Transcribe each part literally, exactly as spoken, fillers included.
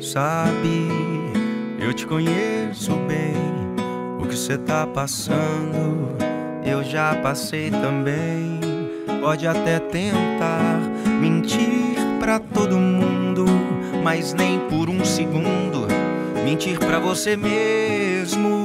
Sabe, eu te conheço bem. O que cê tá passando, eu já passei também. Pode até tentar mentir pra todo mundo, mas nem por um segundo mentir pra você mesmo.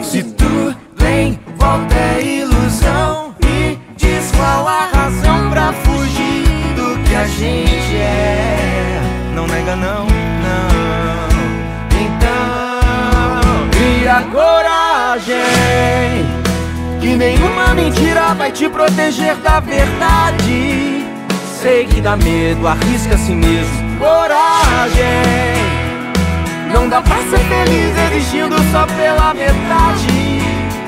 Se tudo em volta é ilusão e diz qual a razão pra fugir do que a gente é. Não nega não, não. Então cria coragem, que nenhuma mentira vai te proteger da verdade. Sei que dá medo, arrisca a si mesmo. Coragem, não dá pra ser feliz existindo só pela metade.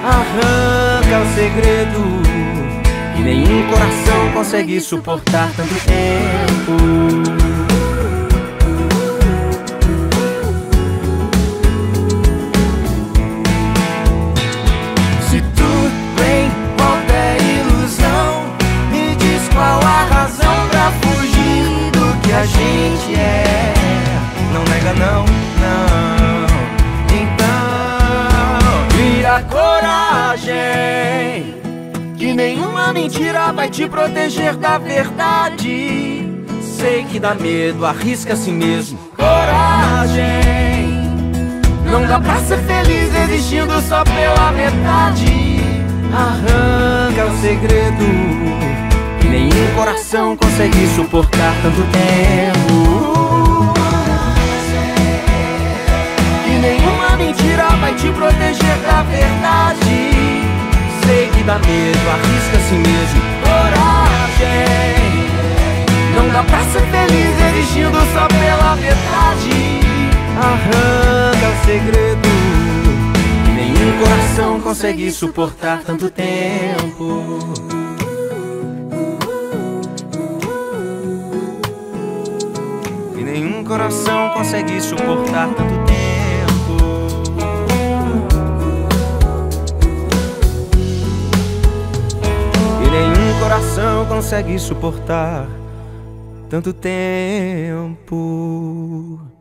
Arranca o segredo que nenhum coração consegue suportar tanto tempo. A gente é, não nega não, não. Então cria coragem, que nenhuma mentira vai te proteger da verdade. Sei que dá medo, arrisca a si mesmo. Coragem, não dá pra ser feliz existindo só pela metade. Arranca o segredo, nenhum coração consegue suportar tanto tempo. E nenhuma mentira vai te proteger da verdade. Sei que dá medo, arrisca a si mesmo. Coragem, não dá pra ser feliz existindo só pela verdade. Arranca o segredo, que nenhum coração consegue suportar tanto tempo. Nenhum coração consegue suportar tanto tempo. E nenhum coração consegue suportar tanto tempo.